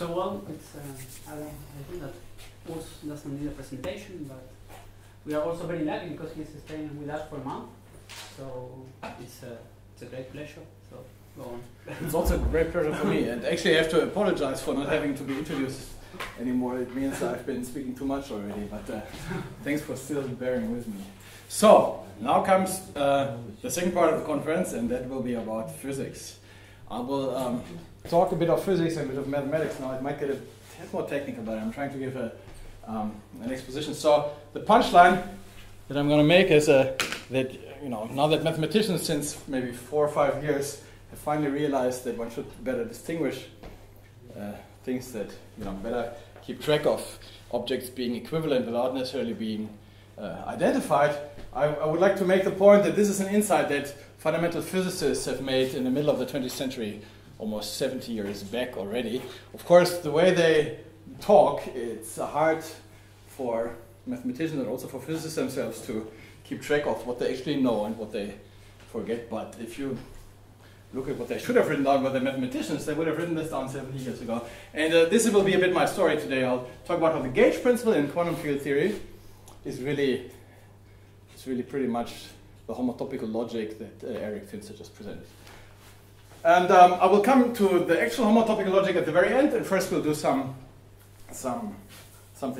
So, well, it's, I think that Urs doesn't need a presentation, but we are also very lucky because he's staying with us for a month. So it's a great pleasure. So go on. It's also a great pleasure for me. And actually, I have to apologize for not having to be introduced anymore. It means I've been speaking too much already. But thanks for still bearing with me. So now comes the second part of the conference, and that will be about physics. I will talk a bit of physics and a bit of mathematics. Now it might get a tad more technical, but I'm trying to give a, an exposition. So the punchline that I'm going to make is that now that mathematicians since maybe 4 or 5 years have finally realized that one should better distinguish things, that better keep track of objects being equivalent without necessarily being identified, I would like to make the point that this is an insight that fundamental physicists have made in the middle of the 20th century, almost 70 years back already. Of course, the way they talk, it's hard for mathematicians and also for physicists themselves to keep track of what they actually know and what they forget. But if you look at what they should have written down by the mathematicians, they would have written this down 70 years ago. And this will be a bit my story today. I'll talk about how the gauge principle in quantum field theory is really, pretty much the homotopical logic that Eric Finster just presented. And I will come to the actual homotopical logic at the very end, and first we'll do something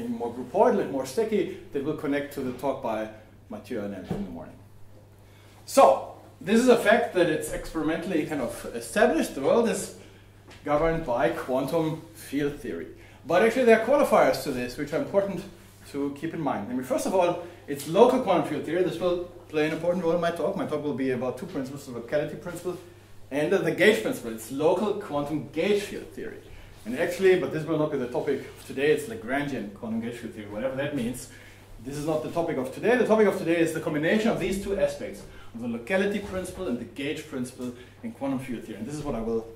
more groupoidal, more sticky, that will connect to the talk by Mathieu and Andrew in the morning. So, this is a fact that it's experimentally kind of established. The world is governed by quantum field theory. But actually there are qualifiers to this, which are important to keep in mind. I mean, first of all, it's local quantum field theory. This will play an important role in my talk. My talk will be about two principles, the locality principle and the gauge principle. It's local quantum gauge field theory. And actually, but this will not be the topic of today, it's Lagrangian quantum gauge field theory, whatever that means. This is not the topic of today. The topic of today is the combination of these two aspects, of the locality principle and the gauge principle in quantum field theory. And this is what I will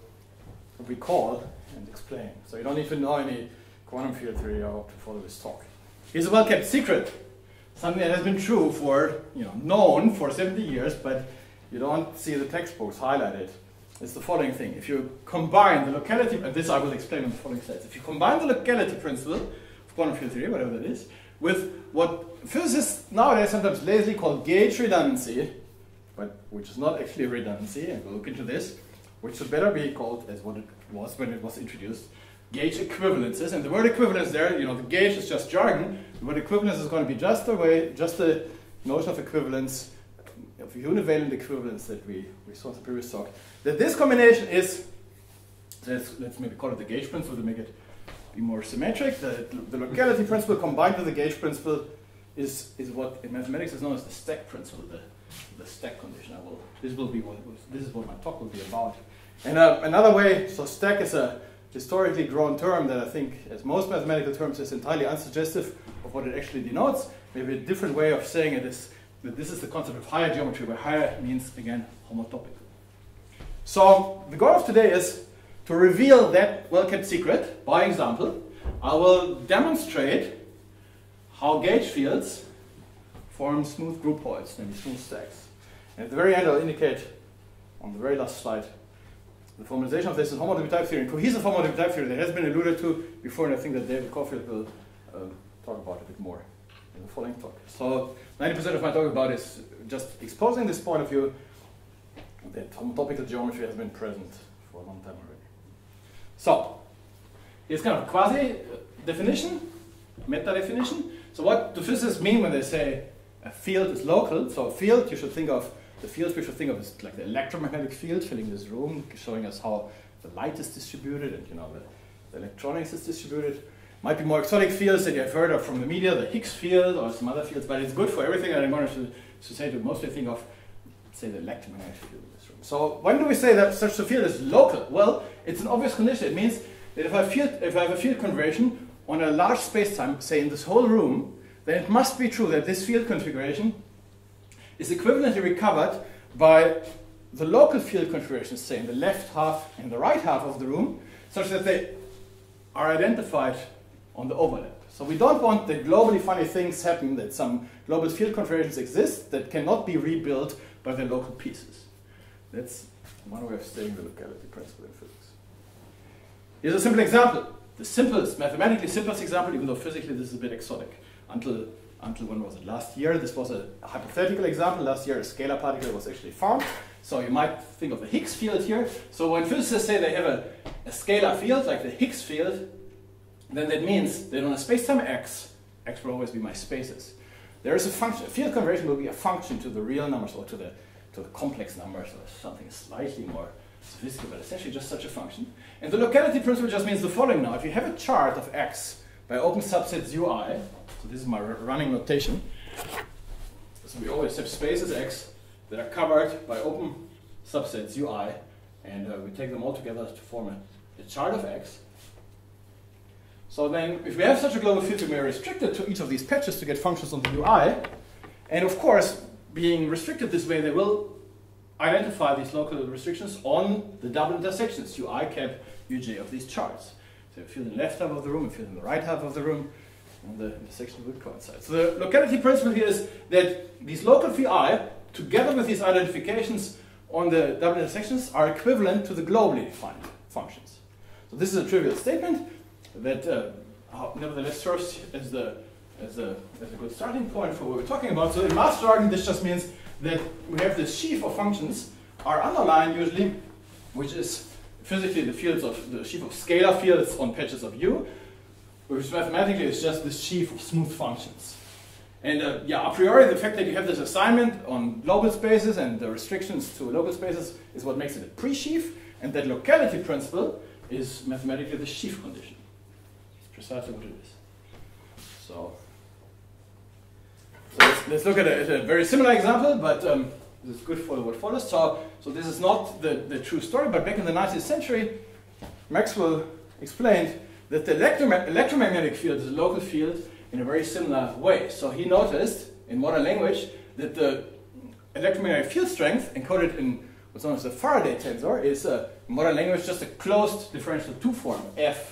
recall and explain. So you don't need to know any quantum field theory to follow this talk. Here's a well-kept secret, something that has been true for, known for 70 years, but you don't see the textbooks highlighted. It's the following thing. If you combine the locality, and this I will explain in the following slides. If you combine the locality principle of quantum field theory, whatever that is, with what physicists nowadays sometimes lazily call gauge redundancy, but which is not actually redundancy, and we'll look into this, which should better be called as what it was when it was introduced, gauge equivalences. And the word equivalence there, the gauge is just jargon. The word equivalence is going to be just the way, just the notion of equivalence, of univalent equivalence that we saw in the previous talk. That this combination is, let's maybe call it the gauge principle to make it be more symmetric. The locality principle combined with the gauge principle is what in mathematics is known as the stack principle, the stack condition. This is what my talk will be about. And another way, so stack is a historically grown term that I think, as most mathematical terms, is entirely unsuggestive of what it actually denotes. Maybe a different way of saying it is that this is the concept of higher geometry, where higher means, again, homotopic. So the goal of today is to reveal that well-kept secret. By example, I will demonstrate how gauge fields form smooth groupoids, namely smooth stacks. And at the very end, I'll indicate on the very last slide the formalization of this is homotopy type theory, and cohesive homotopy type theory that has been alluded to before, and I think that David Corfield will talk about a bit more in the following talk. So 90% of my talk about is just exposing this point of view that homotopical geometry has been present for a long time already. So it's kind of a quasi-definition, meta-definition. So what do physicists mean when they say a field is local? So a field, you should think of the fields we should think of as like the electromagnetic field filling this room, showing us how the light is distributed and the electronics is distributed. Might be more exotic fields that you have heard of from the media, the Higgs field or some other fields, but it's good for everything that I'm going to say to mostly think of, say, the electromagnetic field in this room. So when do we say that such a field is local? Well, it's an obvious condition. It means that if I have a field conversion on a large space-time, say in this whole room, then it must be true that this field configuration is equivalently recovered by the local field configurations, say in the left half and the right half of the room, such that they are identified on the overlap. So we don't want that globally funny things happen, that some global field configurations exist that cannot be rebuilt by the local pieces. That's one way of stating the locality principle in physics. Here's a simple example. the simplest, mathematically simplest example, even though physically this is a bit exotic. Until when was it? Last year, this was a hypothetical example. Last year, a scalar particle was actually found. So you might think of the Higgs field here. So when physicists say they have a scalar field, like the Higgs field, then that means that on a spacetime x, x will always be my spaces. There is a function, a field conversion will be a function to the real numbers or to the complex numbers or something slightly more sophisticated, but essentially just such a function. And the locality principle just means the following now. If you have a chart of x by open subsets ui, so this is my running notation, so we always have spaces x that are covered by open subsets ui, and we take them all together to form a chart of x. So then, if we have such a global field, we may restrict it to each of these patches to get functions on the UI. And of course, being restricted this way, they will identify these local restrictions on the double intersections, UI cap, uj of these charts. So you feel in the left half of the room, you feel in the right half of the room, and the intersection will coincide. So the locality principle here is that these local VI, together with these identifications on the double intersections, are equivalent to the globally defined functions. So this is a trivial statement that nevertheless serves as a good starting point for what we're talking about. So in math jargon, this just means that we have this sheaf of functions, are underlined usually, which is physically the fields of the sheaf of scalar fields on patches of U, which mathematically is just this sheaf of smooth functions. And yeah, a priori, the fact that you have this assignment on global spaces and the restrictions to local spaces is what makes it a pre-sheaf, and that locality principle is mathematically the sheaf condition. Precisely what it is. So let's look at a very similar example, but this is good for what follows. So this is not the true story, but back in the 19th century, Maxwell explained that the electromagnetic field is a local field in a very similar way. So he noticed, in modern language, that the electromagnetic field strength encoded in what's known as the Faraday tensor is, in modern language, just a closed differential 2 form, F,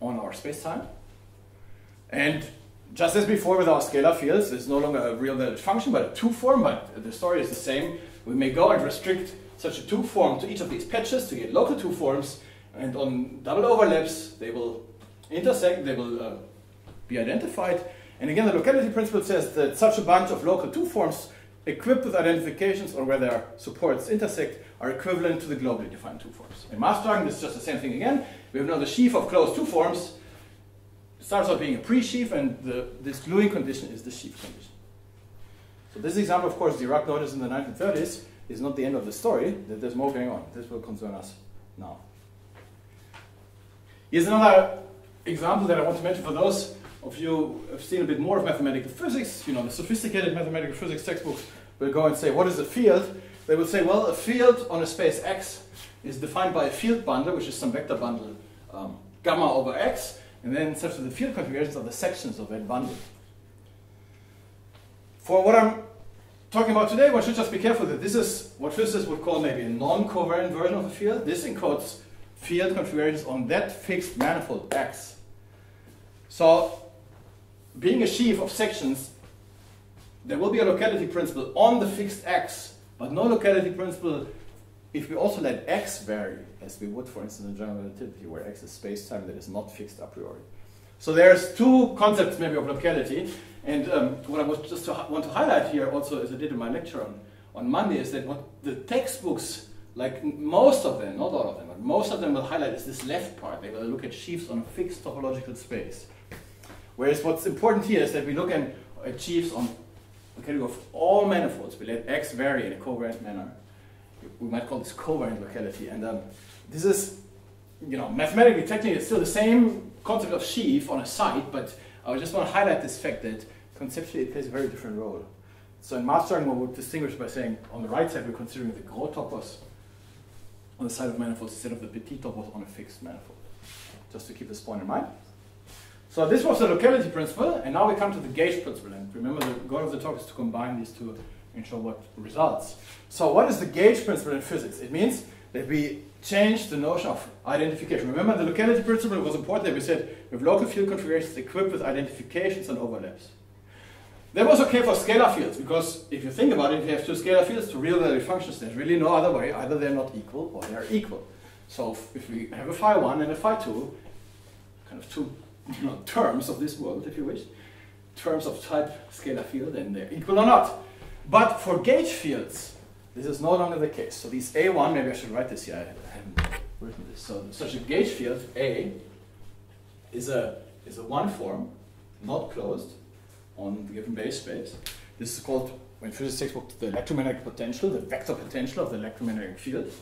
on our space-time. And just as before with our scalar fields, it's no longer a real valid function, but a 2 form, but the story is the same. We may go and restrict such a 2 form to each of these patches to get local 2 forms, and on double overlaps, they will intersect, they will be identified. And again, the locality principle says that such a bunch of local 2 forms equipped with identifications or where their supports intersect are equivalent to the globally defined 2 forms. In math jargon, this is just the same thing again. We have now the sheaf of closed 2 forms. It starts out being a pre-sheaf, and this gluing condition is the sheaf condition. So this example, of course, Dirac noticed in the 1930s, is not the end of the story, that there's more going on. This will concern us now. Here's another example that I want to mention for those of you who have seen a bit more of mathematical physics. You know, the sophisticated mathematical physics textbooks will go and say, what is a field? They will say, well, a field on a space X is defined by a field bundle, which is some vector bundle gamma over X, and then such that the field configurations are the sections of that bundle. For what I'm talking about today, one should just be careful that this is what physicists would call maybe a non-covariant version of a field. This encodes field configurations on that fixed manifold X. So, being a sheaf of sections, there will be a locality principle on the fixed X, but no locality principle if we also let x vary, as we would, for instance, in general relativity, where x is space-time that is not fixed a priori. So there's two concepts, maybe, of locality. And what I was just want to highlight here, also, as I did in my lecture on Monday, is that what the textbooks, like most of them, not all of them, but most of them will highlight is this left part. They will look at sheaves on a fixed topological space. Whereas what's important here is that we look at sheaves on the category of all manifolds. We let x vary in a covariant manner. We might call this covariant locality, and this is, you know, mathematically, technically, it's still the same concept of sheaf on a site, but I just want to highlight this fact that conceptually it plays a very different role. So in math jargon, we would distinguish by saying on the right side we're considering the gros topos on the side of manifolds instead of the petit topos on a fixed manifold. Just to keep this point in mind. So this was the locality principle, and now we come to the gauge principle. And remember, the goal of the talk is to combine these two and show what results. So what is the gauge principle in physics? It means that we change the notion of identification. Remember, the locality principle was important that we said we have local field configurations equipped with identifications and overlaps. That was okay for scalar fields, because if you think about it, if you have two scalar fields, two real-valued functions, there's really no other way. Either they're not equal or they're equal. So if we have a phi1 and a phi2, kind of two terms of this world, if you wish, terms of type scalar field, and they're equal or not. But for gauge fields, this is no longer the case. So these A1, maybe I should write this here, I haven't written this. So such a gauge field, A, is a one form, not closed, on the given Bayes space. This is called, when physics textbooks, the electromagnetic potential, the vector potential of the electromagnetic field.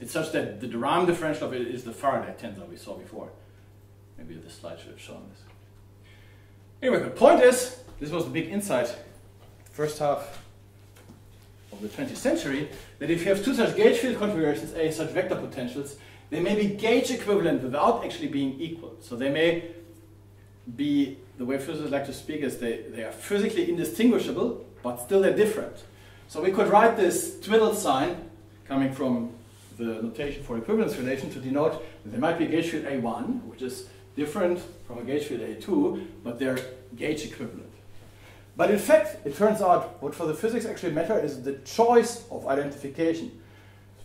It's such that the Raman differential of it is the Faraday tensor we saw before. Maybe this slide should have shown this. Anyway, the point is, this was the big insight, first half of the 20th century, that if you have two such gauge field configurations, A, such vector potentials, they may be gauge equivalent without actually being equal. So they may be, the way physicists like to speak is, they are physically indistinguishable, but still they're different. So we could write this twiddle sign, coming from the notation for equivalence relation, to denote that there might be a gauge field A1, which is different from a gauge field A2, but they're gauge equivalent. But in fact, it turns out what for the physics actually matter is the choice of identification.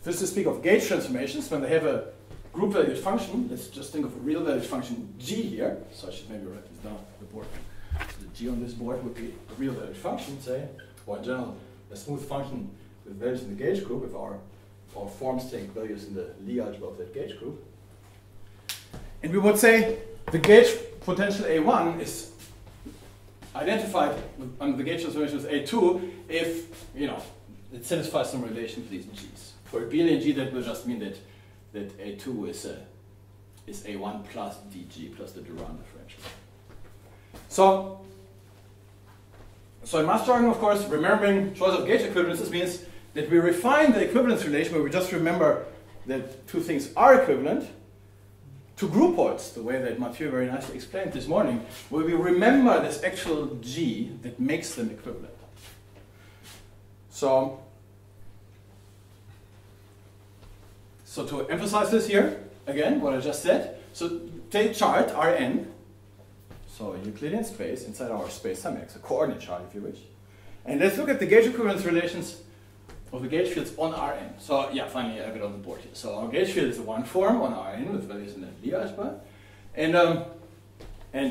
Physicists speak of gauge transformations when they have a group valued function. Let's just think of a real valued function g here. So I should maybe write this down on the board. So the g on this board would be a real valued function, say, or in general, a smooth function with values in the gauge group if our forms take values in the Lie algebra of that gauge group. And we would say the gauge potential A1 is identified under the gauge transformation as A2 if, it satisfies some relation to these G's. For a abelian G, that will just mean that A2 is A1 plus DG plus the Durand differential. So in mass jargon, of course, remembering choice of gauge equivalences means that we refine the equivalence relation where we just remember that two things are equivalent to groupoids, the way that Mathieu very nicely explained this morning, where we remember this actual G that makes them equivalent. So to emphasize this here, again, what I just said, so take chart Rn, so Euclidean space inside our space some x, a coordinate chart if you wish, and let's look at the gauge equivalence relations of the gauge fields on Rn. So yeah, finally I have it on the board here. So our gauge field is a one form on Rn with values in the Lie algebra. And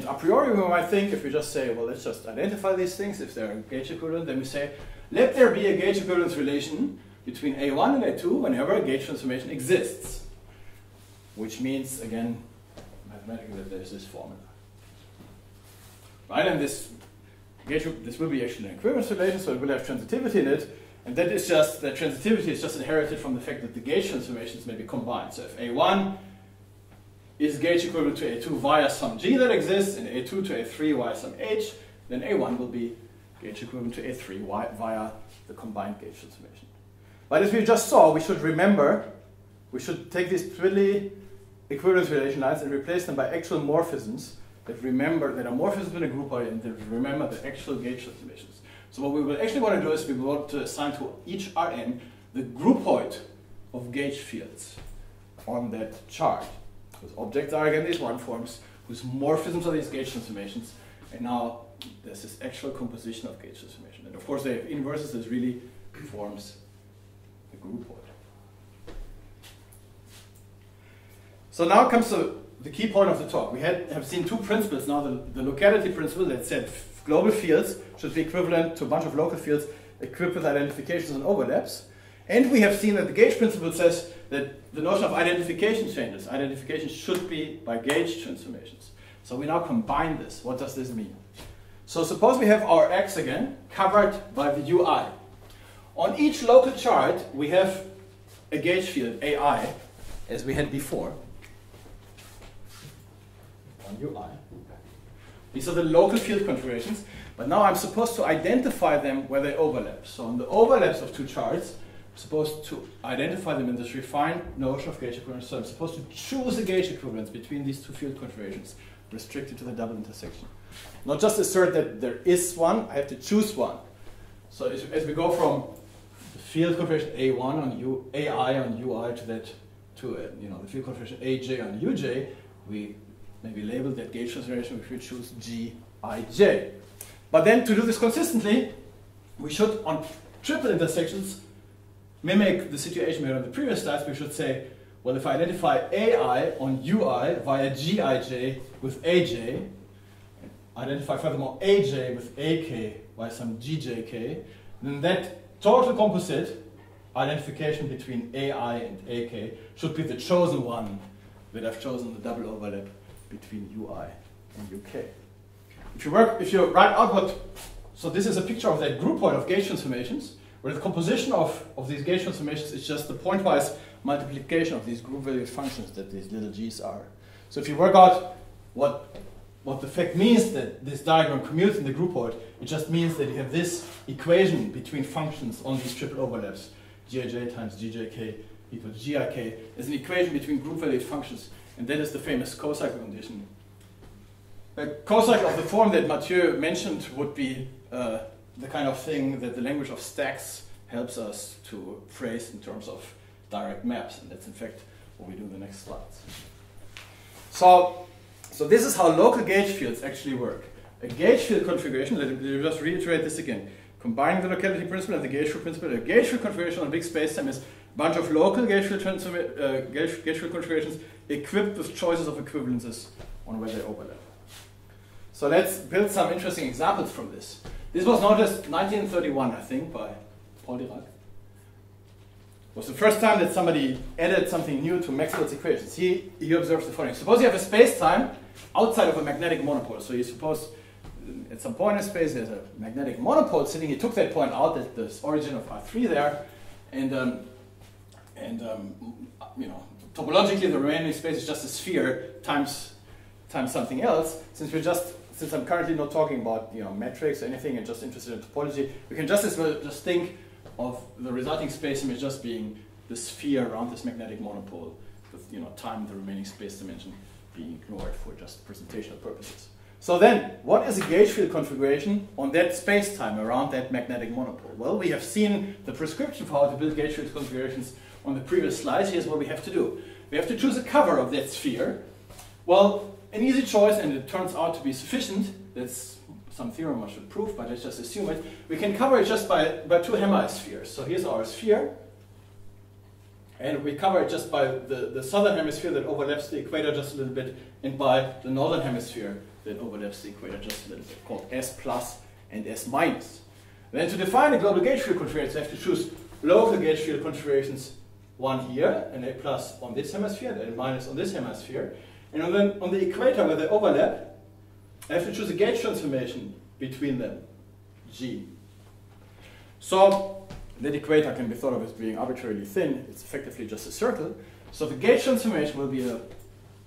a priori we might think, if we just say, well, let's just identify these things, if they're gauge equivalent, then we say, let there be a gauge equivalence relation between A1 and A2 whenever a gauge transformation exists. Which means, again, mathematically that there's this formula. Right, and this will be actually an equivalence relation, so it will have transitivity in it. And that is just, that transitivity is just inherited from the fact that the gauge transformations may be combined. So if A1 is gauge equivalent to A2 via some G that exists, and A2 to A3 via some H, then A1 will be gauge equivalent to A3 via the combined gauge transformation. But as we just saw, we should remember, we should take these twiddly equivalence relation lines and replace them by actual morphisms that remember that are morphisms in a groupoid and that remember the actual gauge transformations. So what we will actually want to do is we want to assign to each Rn the groupoid of gauge fields on that chart. Because objects are again these one forms whose morphisms are these gauge transformations, and now there's this actual composition of gauge transformation. And of course they have inverses that really forms the groupoid. So now comes the key point of the talk. We have seen two principles now, the locality principle that said global fields should be equivalent to a bunch of local fields equipped with identifications and overlaps. And we have seen that the gauge principle says that the notion of identification changes. Identification should be by gauge transformations. So we now combine this. What does this mean? So suppose we have our X again, covered by the UI. On each local chart, we have a gauge field, AI, as we had before, on UI. These are the local field configurations, but now I'm supposed to identify them where they overlap. So on the overlaps of two charts, I'm supposed to identify them in this refined notion of gauge equivalence. So I'm supposed to choose a gauge equivalence between these two field configurations, restricted to the double intersection. Not just assert that there is one, I have to choose one. So as we go from the field configuration A1 on U, AI on UI to the field configuration AJ on UJ, we maybe label that gauge transformation if we choose Gij. But then to do this consistently, we should, on triple intersections, mimic the situation we had on the previous slides. We should say, Well, if I identify AI on UI via Gij with AJ, identify furthermore AJ with AK by some GJK, then that total composite identification between AI and AK should be the chosen one that I've chosen, the double overlap between UI and UK. If you write out what, so this is a picture of that group point of gauge transformations, where the composition of these gauge transformations is just the pointwise multiplication of these group-valued functions that these little g's are. So if you work out what the fact means that this diagram commutes in the groupoid, it just means that you have this equation between functions on these triple overlaps, Gij times Gjk equals Gik, as an equation between group-valued functions, and that is the famous cocycle condition. A cocycle of the form that Mathieu mentioned would be the kind of thing that the language of stacks helps us to phrase in terms of direct maps, and that's in fact what we do in the next slides. So this is how local gauge fields actually work. A gauge field configuration, let me just reiterate this again, combining the locality principle and the gauge field principle, a gauge field configuration on big spacetime is a bunch of local gauge field configurations equipped with choices of equivalences on where they overlap. So let's build some interesting examples from this. This was noticed in 1931, I think, by Paul Dirac. It was the first time that somebody added something new to Maxwell's equations. He observes the following. Suppose you have a space-time outside of a magnetic monopole. So you suppose at some point in space there's a magnetic monopole sitting. He took that point out at the origin of R3 there. You know, topologically the remaining space is just a sphere times something else. Since I'm currently not talking about, you know, metrics or anything, and just interested in topology, we can just as well just think of the resulting space image just being the sphere around this magnetic monopole, with, you know, time, the remaining space dimension being ignored for just presentational purposes. So then, what is a gauge field configuration on that space-time around that magnetic monopole? Well, we have seen the prescription for how to build gauge field configurations on the previous slides. Here's what we have to do. We have to choose a cover of that sphere. Well, an easy choice, and it turns out to be sufficient. That's some theorem I should prove, but let's just assume it. We can cover it just by two hemispheres. So here's our sphere, and we cover it just by the southern hemisphere that overlaps the equator just a little bit, and by the northern hemisphere that overlaps the equator just a little bit, called S plus and S minus. Then to define a global gauge field configuration, we have to choose local gauge field configurations, one here, and A plus on this hemisphere, and A minus on this hemisphere. And then on the equator where they overlap, I have to choose a gauge transformation between them, G. So that equator can be thought of as being arbitrarily thin. It's effectively just a circle. So the gauge transformation will be a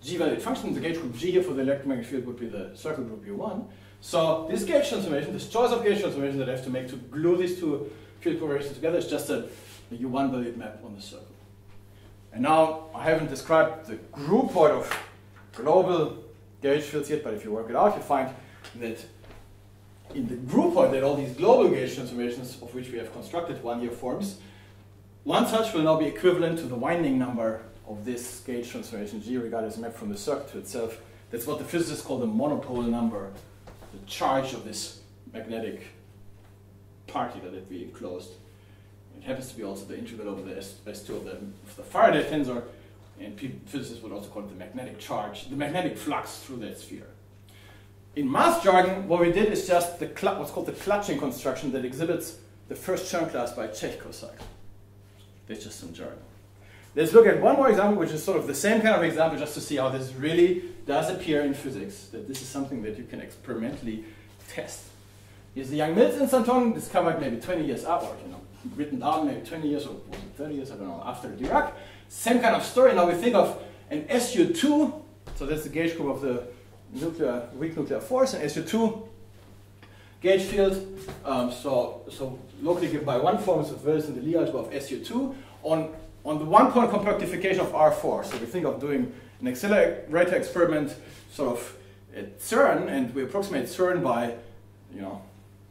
G-valued function. The gauge group G here for the electromagnetic field would be the circle group U1. So this gauge transformation, this choice of gauge transformation that I have to make to glue these two field correlations together is just a U1-valued map on the circle. And now I haven't described the group point of global gauge fields yet, but if you work it out, you find that in the groupoid that all these global gauge transformations, of which we have constructed one-year forms, one such will now be equivalent to the winding number of this gauge transformation G regarded as a map from the circle to itself. That's what the physicists call the monopole number, the charge of this magnetic particle that we enclosed. It happens to be also the integral over the S2 of the Faraday tensor. And physicists would also call it the magnetic charge, the magnetic flux through that sphere. In math jargon, what we did is just what's called the clutching construction that exhibits the first Chern class by Czech cocycle. That's just some jargon. Let's look at one more example, which is sort of the same kind of example, just to see how this really does appear in physics, that this is something that you can experimentally test. Here's the Yang-Mills instanton, discovered maybe 20 years after, you know, written down maybe 20 years or 30 years, I don't know, after Dirac. Same kind of story. Now we think of an SU-2, so that's the gauge group of the weak nuclear force, an SU-2 gauge field, so locally given by one form is various in the Lie algebroid of SU-2 on the one-point compactification of R4. So we think of doing an accelerator experiment sort of at CERN, and we approximate CERN by, you know,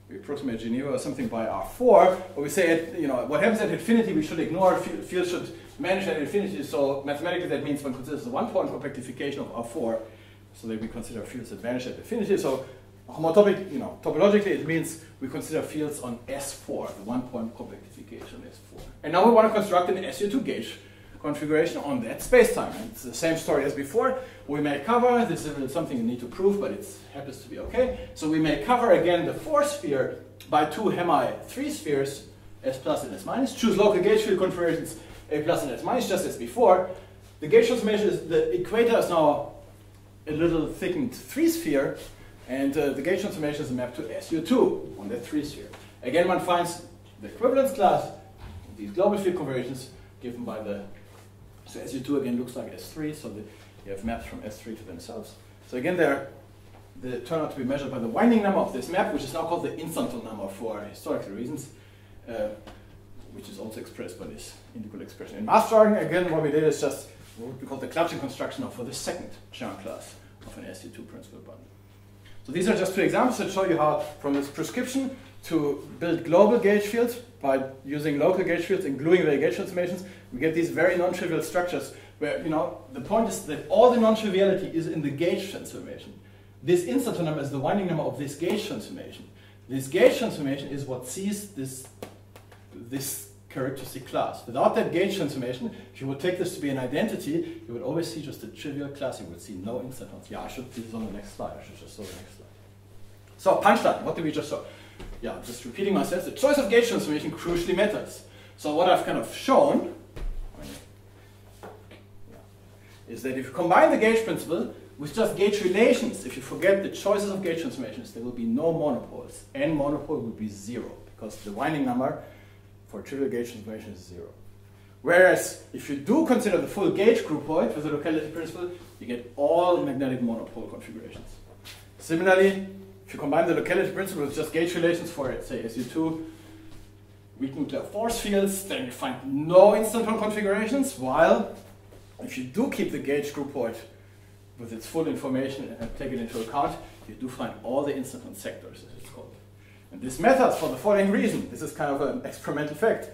we approximate Geneva or something by R4, but we say, at, you know, what happens at infinity we should ignore, field should manage at infinity, so mathematically that means one considers the one-point compactification of R4, so that we consider fields that vanish at infinity. So homotopic, you know, topologically it means we consider fields on S4, the one-point compactification S4. And now we want to construct an SU2 gauge configuration on that spacetime. It's the same story as before. We may cover, this is something you need to prove, but it happens to be okay. So we may cover again the fourth sphere by two hemi-3 spheres, S plus and S minus. Choose local gauge field configurations, A plus and S minus, just as before. The gauge transformation is, the equator is now a little thickened 3 sphere, and the gauge transformation is mapped to SU2 on that 3 sphere. Again, one finds the equivalence class, these global field configurations given by the, so SU2 again looks like S3, so the, you have maps from S3 to themselves. So again, they turn out to be measured by the winding number of this map, which is now called the instantal number for historical reasons, which is also expressed by this integral expression. In math jargon, again, what we did is just what we call the clutching construction of for the second Chern class of an SU2 principal bundle. So these are just two examples that show you how, from this prescription, to build global gauge fields by using local gauge fields and gluing their gauge transformations, we get these very non-trivial structures where, you know, the point is that all the non-triviality is in the gauge transformation. This instantal number is the winding number of this gauge transformation. This gauge transformation is what sees this characteristic class. Without that gauge transformation, if you would take this to be an identity, you would always see just a trivial class. You would see no instantals. Yeah, I should do this on the next slide. I should just show the next slide. So punchline, what did we just show? Yeah, just repeating myself, the choice of gauge transformation crucially matters. So what I've kind of shown is that if you combine the gauge principle with just gauge relations, if you forget the choices of gauge transformations, there will be no monopoles. N monopole will be 0, because the winding number for trivial gauge transformation is 0. Whereas if you do consider the full gauge groupoid with the locality principle, you get all magnetic monopole configurations. Similarly, if you combine the locality principle with just gauge relations for, say, SU2, weak nuclear force fields, then you find no instantal configurations, while if you do keep the gauge groupoid with its full information and take it into account, you do find all the instantal sectors, as it's called. And this matters for the following reason. This is kind of an experimental fact.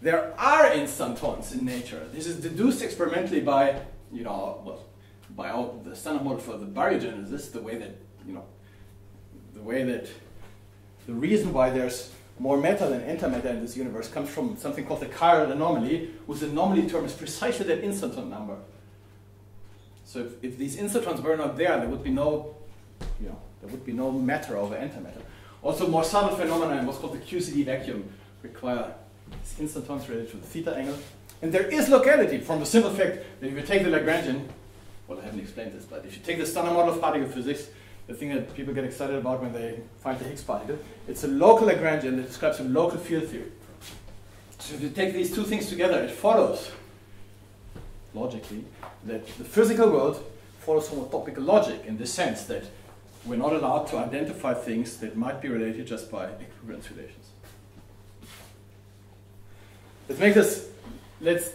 There are instantons in nature. This is deduced experimentally by, you know, well, by the standard model for the baryogenesis, the way that, you know, the way that the reason why there's more matter than antimatter in this universe comes from something called the chiral anomaly, whose anomaly term is precisely that instanton number. So if these instantons were not there, there would be no, you know, there would be no matter over antimatter. Also, more subtle phenomena in what's called the QCD vacuum require these instantons related to the theta angle. And there is locality from the simple fact that if you take the Lagrangian, well, I haven't explained this, but if you take the standard model of particle physics, the thing that people get excited about when they find the Higgs particle, it's a local Lagrangian that describes a local field theory. So if you take these two things together, it follows, logically, that the physical world follows homotopical logic in the sense that we're not allowed to identify things that might be related just by equivalence relations. Let's make this, let's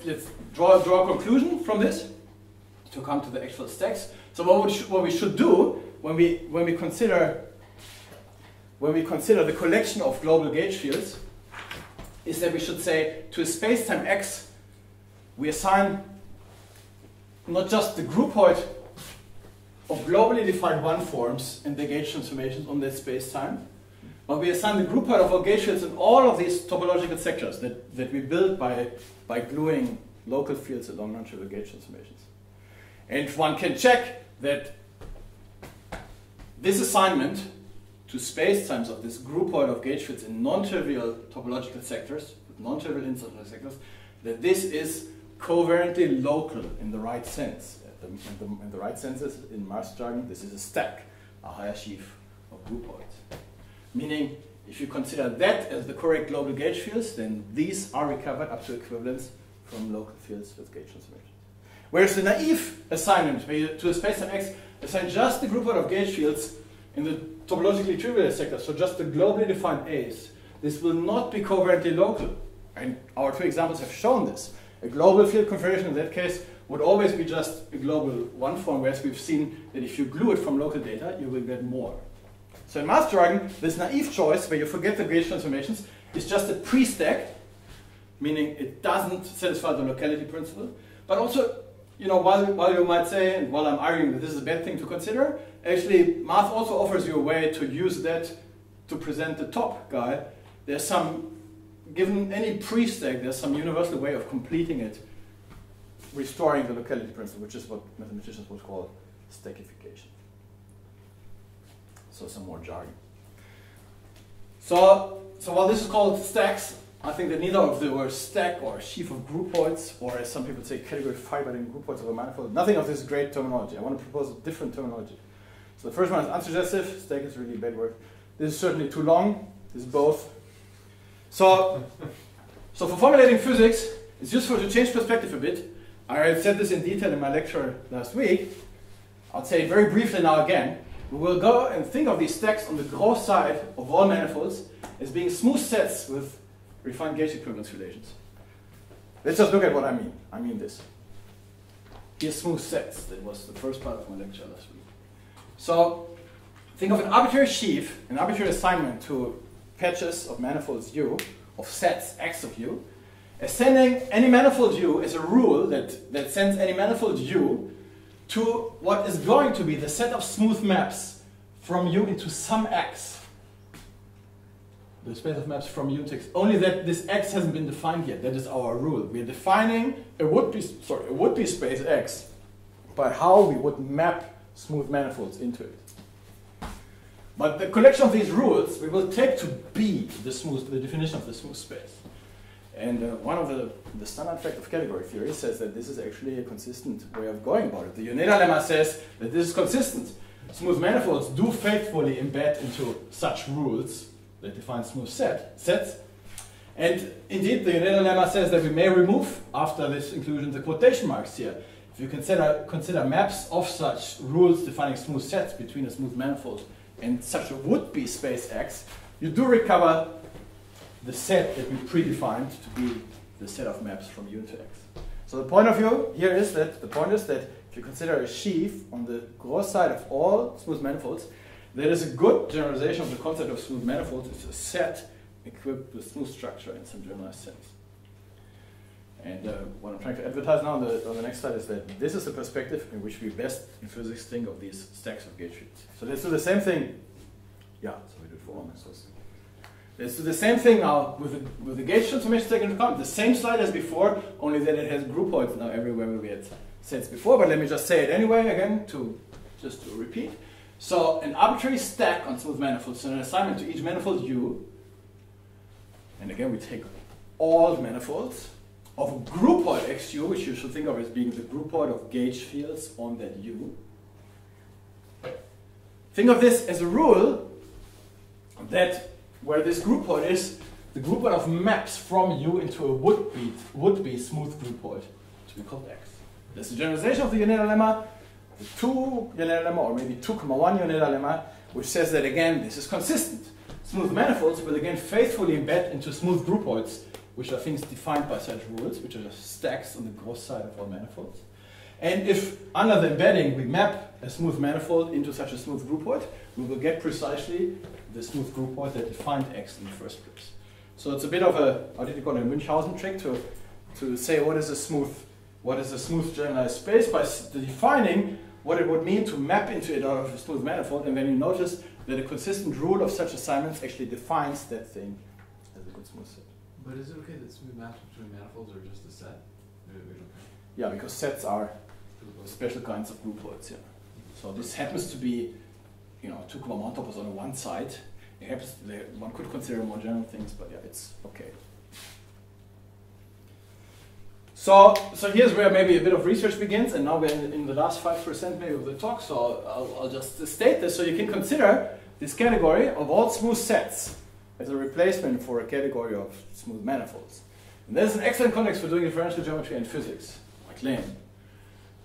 draw a conclusion from this to come to the actual stacks. So what we should do when we consider the collection of global gauge fields is that we should say to a spacetime X we assign not just the groupoid of globally defined one forms and the gauge transformations on that spacetime, but we assign the groupoid of our gauge fields in all of these topological sectors that we build by gluing local fields along non-trivial gauge transformations. And one can check that this assignment to spacetimes of this groupoid of gauge fields in non-trivial topological sectors, with non-trivial instantal sectors, that this is coherently local in the right sense. In the right senses, in Marx jargon, this is a stack, a higher sheaf of groupoids. Meaning, if you consider that as the correct global gauge fields, then these are recovered up to equivalence from local fields with gauge transformations. Whereas the naive assignment to a spacetime X assigns just the groupoid of gauge fields in the topologically trivial sectors, so just the globally defined A's. This will not be coherently local, and our two examples have shown this. A global field configuration in that case would always be just a global one form, whereas we've seen that if you glue it from local data, you will get more. So in math jargon, this naive choice where you forget the gauge transformations is just a pre-stack, meaning it doesn't satisfy the locality principle, but also, you know, while you might say, and while I'm arguing that this is a bad thing to consider, actually math also offers you a way to use that to present the top guy. There's some, given any pre-stack, there's some universal way of completing it restoring the locality principle, which is what mathematicians would call stackification. So some more jargon. So while this is called stacks, I think that neither of them were stack or sheaf of group points, or as some people say, category fiber-binding group points of a manifold. Nothing of this great terminology. I want to propose a different terminology. So the first one is unsuggestive. Stack is really bad word. This is certainly too long. This is both. So for formulating physics, it's useful to change perspective a bit. I said this in detail in my lecture last week. I'll say it very briefly now again. We will go and think of these stacks on the gross side of all manifolds as being smooth sets with refined gauge equivalence relations. Let's just look at what I mean. I mean this. Here's smooth sets. That was the first part of my lecture last week. So think of an arbitrary sheaf, an arbitrary assignment to patches of manifolds U, of sets X of U, ascending any manifold U is a rule that sends any manifold U to what is going to be the set of smooth maps from U into some X. The space of maps from U to X. Only that this X hasn't been defined yet. That is our rule. We are defining a would-be space X by how we would map smooth manifolds into it. But the collection of these rules we will take to be the definition of the smooth space. And one of the standard fact of category theory says that this is actually a consistent way of going about it. The Yoneda lemma says that this is consistent. Smooth manifolds do faithfully embed into such rules that define smooth sets. And indeed, the Yoneda lemma says that we may remove, after this inclusion, the quotation marks here. If you consider maps of such rules defining smooth sets between a smooth manifold and such a would-be space X, you do recover the set that we predefined to be the set of maps from U to X. So the point of view here is that, if you consider a sheaf on the gross side of all smooth manifolds, there is a good generalization of the concept of smooth manifolds. It's a set equipped with smooth structure in some generalized sense. And what I'm trying to advertise now on the next slide is that this is the perspective in which we best in physics think of these stacks of gauge sheets. So let's do the same thing. Yeah, so we did for all my sources. Let's do the same thing now with the gauge transformation taken into account. The same slide as before, only that it has group points now everywhere where we had sets before. But let me just say it anyway again, just to repeat. So an arbitrary stack on smooth manifolds, so an assignment to each manifold U. And again, we take all manifolds of a group point XU, which you should think of as being the group point of gauge fields on that U. Think of this as a rule that where this group point is, the group point of maps from U into a would-be smooth group point to be called X. That's the generalization of the Yoneda lemma, the 2 Yoneda lemma, or maybe 2,1 Yoneda lemma, which says that again, this is consistent. Smooth manifolds will again faithfully embed into smooth group points, which are things defined by such rules, which are just stacks on the gross side of all manifolds. And if under the embedding we map a smooth manifold into such a smooth group point, we will get precisely the smooth group point that defined X in the first place. So it's a bit of a, how did you call it, a Münchhausen trick to say what is a smooth generalized space by defining what it would mean to map into it out of a smooth manifold, and then you notice that a consistent rule of such assignments actually defines that thing as a good smooth set. But is it okay that smooth maps between manifolds are just a set? Yeah, because sets are special kinds of group points. Yeah. So this happens to be, 2,1 topos on one side. One could consider more general things, but yeah, it's okay. So here's where maybe a bit of research begins, and now we're in the last 5% maybe of the talk. So I'll just state this, so you can consider this category of all smooth sets as a replacement for a category of smooth manifolds. And there's an excellent context for doing differential geometry and physics, Maclane.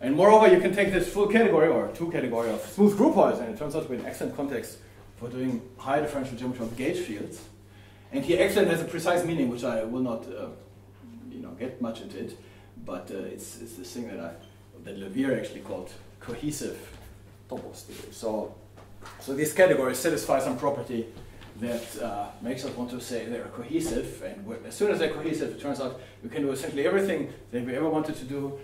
And moreover, you can take this full category or 2 category of smooth group points, and it turns out to be an excellent context for doing high differential geometry of gauge fields. And here, excellent has a precise meaning, which I will not, get much into it. But it's this thing that Levere actually called cohesive topos theory. So these categories satisfy some property that makes us want to say they're cohesive, and as soon as they're cohesive, it turns out we can do essentially everything that we ever wanted to do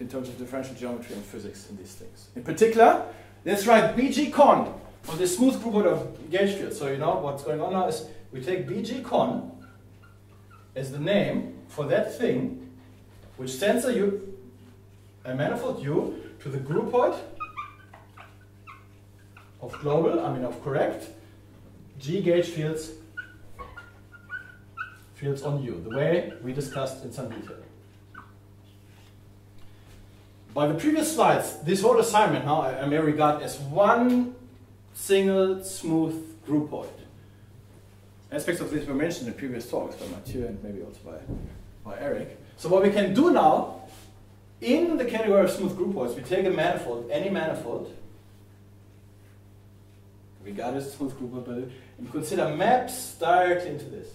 in terms of differential geometry and physics in these things. In particular, let's write BG con on this smooth group of gauge fields. So what's going on now is we take BG con as the name for that thing which sends a U a manifold U to the groupoid of global, of correct G gauge fields on U, the way we discussed in some detail. By the previous slides, this whole assignment now I may regard as one single smooth groupoid. Aspects of this were mentioned in previous talks by Mathieu and maybe also by Eric. So what we can do now, in the category of smooth groupoids, we take a manifold, any manifold, regardless of smooth groupoid, and consider maps directly into this.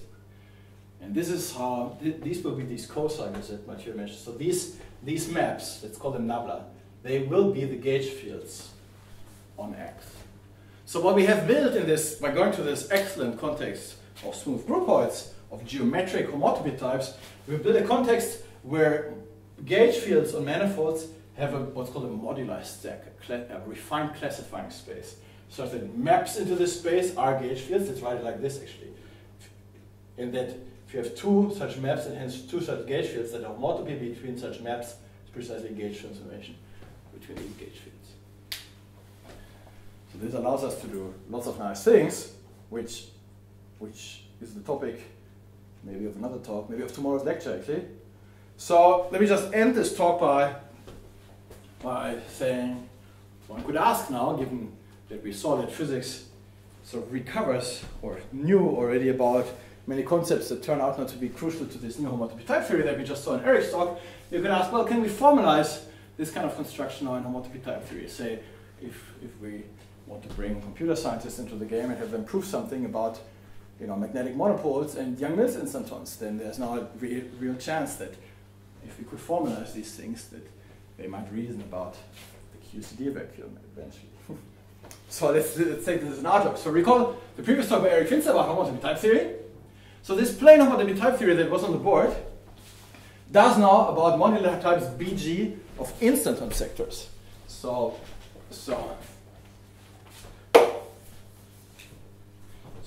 And this is how, these will be these cosines that Mathieu mentioned. So these maps, let's call them nabla, they will be the gauge fields on X. So what we have built in this, by going to this excellent context of smooth groupoids, of geometric homotopy types, we build a context where gauge fields on manifolds have a, what's called a moduli stack, a refined classifying space. So that it maps into this space are gauge fields. Let's write it like this actually. In that, if you have two such maps and hence two such gauge fields that are homotopy between such maps, it's precisely gauge transformation between these gauge fields. So this allows us to do lots of nice things, which is the topic maybe of another talk, maybe of tomorrow's lecture actually. So let me just end this talk by saying one could ask now, given that we saw that physics sort of recovers or knew already about many concepts that turn out not to be crucial to this new homotopy type theory that we just saw in Eric's talk, you could ask, well, can we formalize this kind of construction now in homotopy type theory? Say, if we want to bring computer scientists into the game and have them prove something about magnetic monopoles and Yang-Mills instantons, then there's now a real chance that if we could formalize these things, that they might reason about the QCD vacuum eventually. So let's take this as an outlook. So recall the previous talk by Eric Finster about homotopy type theory. So this plain homotopy type theory that was on the board does now about modular types BG of instanton sectors. So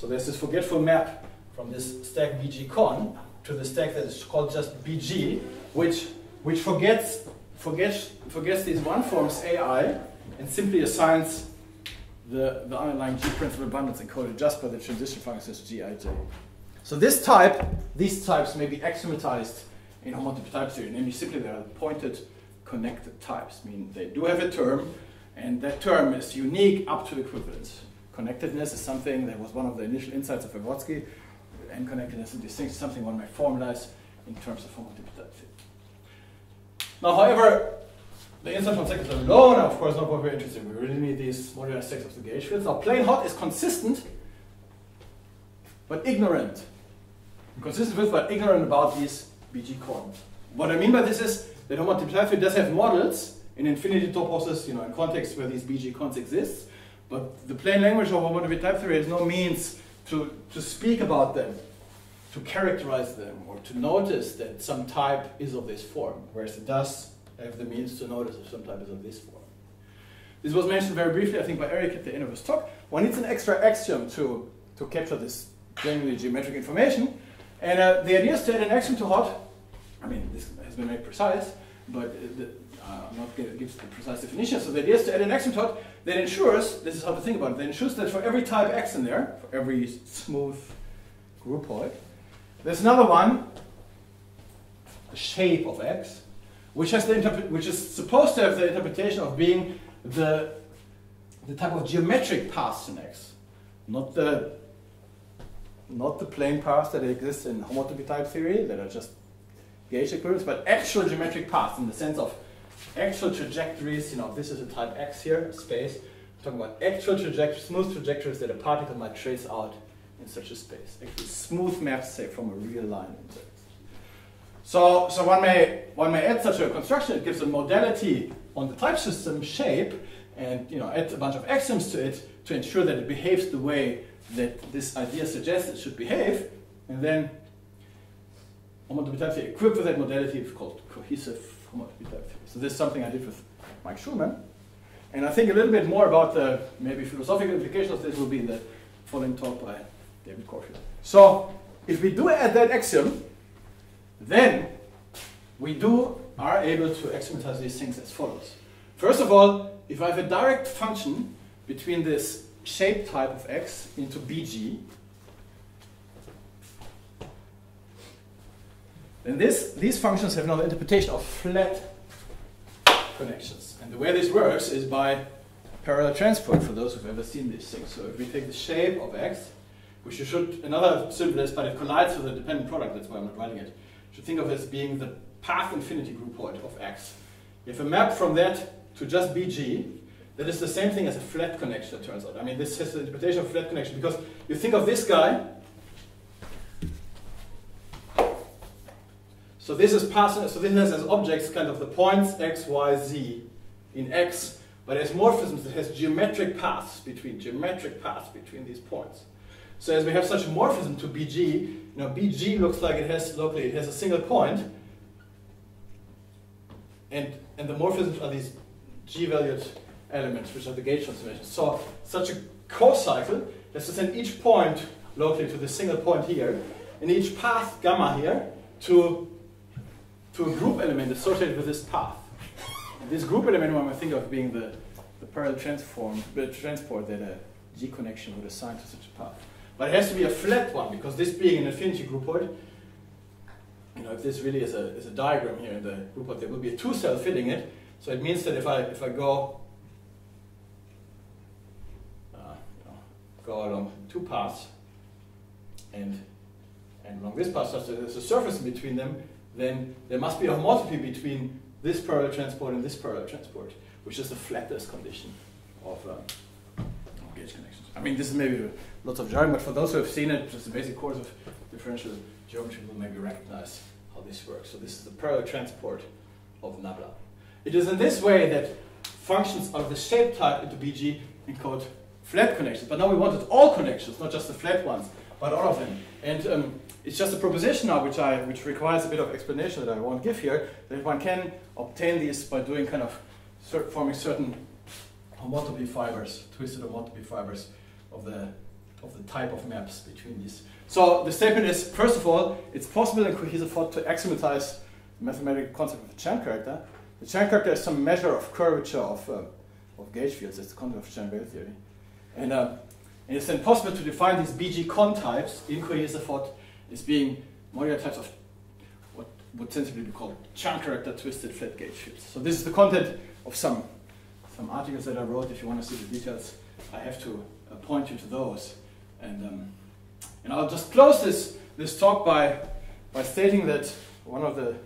there's this forgetful map from this stack BG con to the stack that is called just BG, which forgets these one forms AI and simply assigns the underlying G principal abundance encoded just by the transition functions Gij. So these types may be axiomatized in homotopy type theory, namely simply they are pointed connected types, meaning they do have a term, and that term is unique up to equivalence. Connectedness is something that was one of the initial insights of Vygotsky, and connectedness and distinction is something one may formalize in terms of homotopy type theory. Now, however, the instanton sectors alone are of course not what we're interested in. We really need these modular stacks of the gauge fields. Now, plain hot is consistent, but ignorant. Consistent with, but ignorant about these BG coordinates. What I mean by this is that homotopy type theory does have models in infinity toposes, in contexts where these BG cons exist, but the plain language of homotopy type theory has no means to speak about them, to characterize them, or to notice that some type is of this form, whereas it does have the means to notice if some type is of this form. This was mentioned very briefly, I think, by Eric at the end of his talk. One needs an extra axiom to capture this generally geometric information. And the idea is to add an axiom to Hodge. I mean, this has been made precise, but I'm not going to give the precise definition. So the idea is to add an axiom to Hodge that ensures, this is how to think about it, that ensures that for every type X in there, for every smooth groupoid, there's another one, the shape of X, which is supposed to have the interpretation of being the type of geometric paths in X, not the plane paths that exist in homotopy type theory that are just gauge equivalents, but actual geometric paths in the sense of actual trajectories. This is a type X here, space. I'm talking about actual trajectories, smooth trajectories that a particle might trace out in such a space. Actually, smooth maps, say, from a real line. So one may add such a construction. It gives a modality on the type system shape, and adds a bunch of axioms to it to ensure that it behaves the way that this idea suggests it should behave, and then homotopy type theory equipped with that modality is called cohesive homotopy type theory. So this is something I did with Mike Shulman, and I think a little bit more about the maybe philosophical implications of this will be in the following talk by David Corfield. So if we do add that axiom, then we do are able to axiomatise these things as follows. First of all, if I have a direct function between this shape type of x into bg, then these functions have now the interpretation of flat connections. And the way this works is by parallel transport, for those who've ever seen these things. So if we take the shape of x, which you should, another simplest, but it collides with a dependent product, that's why I'm not writing it, you should think of as being the path infinity group point of x. You have a map from that to just bg, that is the same thing as a flat connection, it turns out. I mean, this is the interpretation of flat connection, because you think of this guy. So this is passing, so this has as objects kind of the points x, y, z in x, but as morphisms that has geometric paths between these points. So as we have such a morphism to BG, BG looks like it has locally, it has a single point, and the morphisms are these g-valued elements, which are the gauge transformations. So such a co-cycle has to send each point locally to the single point here, and each path gamma here to a group element associated with this path. And this group element one I think of being the parallel transport that a G connection would assign to such a path. But it has to be a flat one, because this being an infinity groupoid, if this really is a diagram here in the groupoid, there will be a two cell fitting it. So it means that if I go go along two paths and along this path, such that there's a surface in between them, then there must be a homotopy between this parallel transport and this parallel transport, which is the flattest condition of gauge connections. I mean, this is maybe lots of jargon, but for those who have seen it, just the basic course of differential geometry will maybe recognize how this works. So this is the parallel transport of nabla. It is in this way that functions of the shape type into BG encode flat connections. But now we wanted all connections, not just the flat ones, but all of them. And it's just a proposition now, which requires a bit of explanation that I won't give here, that one can obtain these by doing kind of forming certain homotopy fibers, twisted homotopy fibers of the type of maps between these. So the statement is, first of all, it's possible in cohesive thought to axiomatize the mathematical concept of the Chern character. The Chern character is some measure of curvature of gauge fields. That's the concept of Chern wave theory. And it's then possible to define these BG-con types in cohesive thought as being modular types of what would sensibly be called Chern character twisted flat gauge fields. So this is the content of some articles that I wrote. If you want to see the details, I have to point you to those. And I'll just close this talk by stating that one of the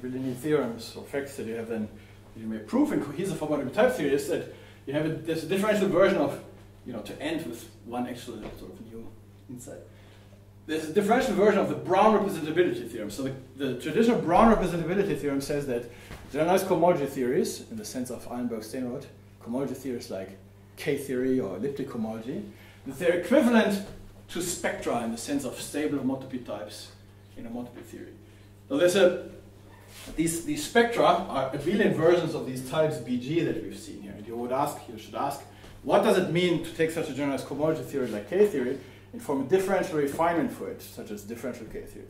really neat theorems or facts that you have then that you may prove in cohesive homotopy type theory is that you have there's a differential version of to end with one actual sort of new insight. There's a differential version of the Brown representability theorem. So the traditional Brown representability theorem says that generalized cohomology theories, in the sense of Eilenberg-Steenrod, cohomology theories like K-theory or elliptic cohomology, that they're equivalent to spectra in the sense of stable homotopy types in homotopy theory. Now these spectra are abelian versions of these types BG that we've seen here. And you should ask, what does it mean to take such a generalized cohomology theory like K-theory and form a differential refinement for it, such as differential K-theory?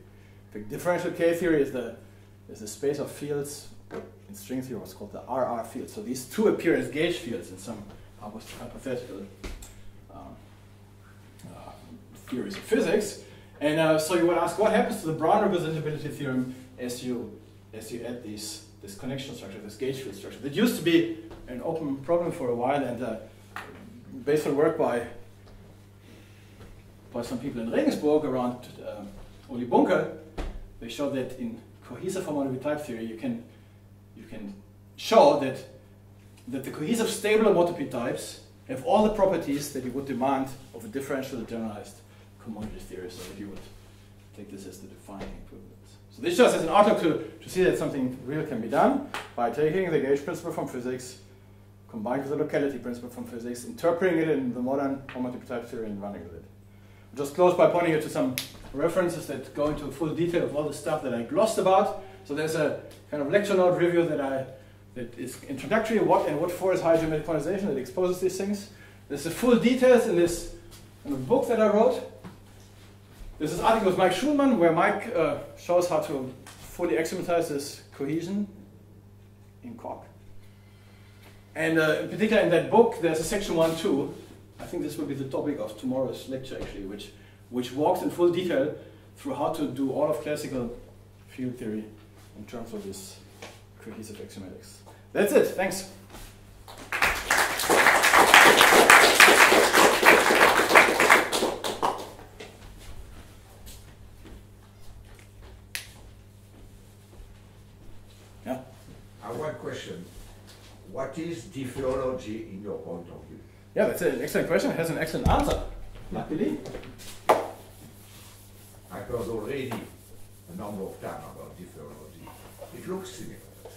In fact, differential K-theory is the space of fields, in string theory what's called the RR field. So these two appear as gauge fields in some hypothetical theories of physics. And so you would ask, what happens to the Brown representability theorem as you add this connection structure, this gauge field structure? That used to be an open problem for a while, and based on work by some people in Regensburg around Uli Bunker, they showed that in cohesive homotopy type theory you can show that the cohesive stable homotopy types have all the properties that you would demand of a differential generalized cohomology theory, so that you would take this as the defining equivalence. So this just is an article to see that something real can be done by taking the gauge principle from physics, combined with the locality principle from physics, interpreting it in the modern homotopy type theory and running with it. I'll just close by pointing you to some references that go into full detail of all the stuff that I glossed about. So there's a kind of lecture note review that is introductory, what and what for is high geometric quantization, that exposes these things. There's the full details in this book that I wrote. There's this article with Mike Shulman where Mike shows how to fully axiomatize this cohesion in Cork. And in particular in that book, there's a section 1-2. I think this will be the topic of tomorrow's lecture actually, which walks in full detail through how to do all of classical field theory in terms of this cohesive axiomatics. That's it, thanks. Yeah. I have one question. What is diffeology in your point of view? Yeah, that's an excellent question. It has an excellent answer, luckily. I heard already a number of times about diffeology. It looks similar.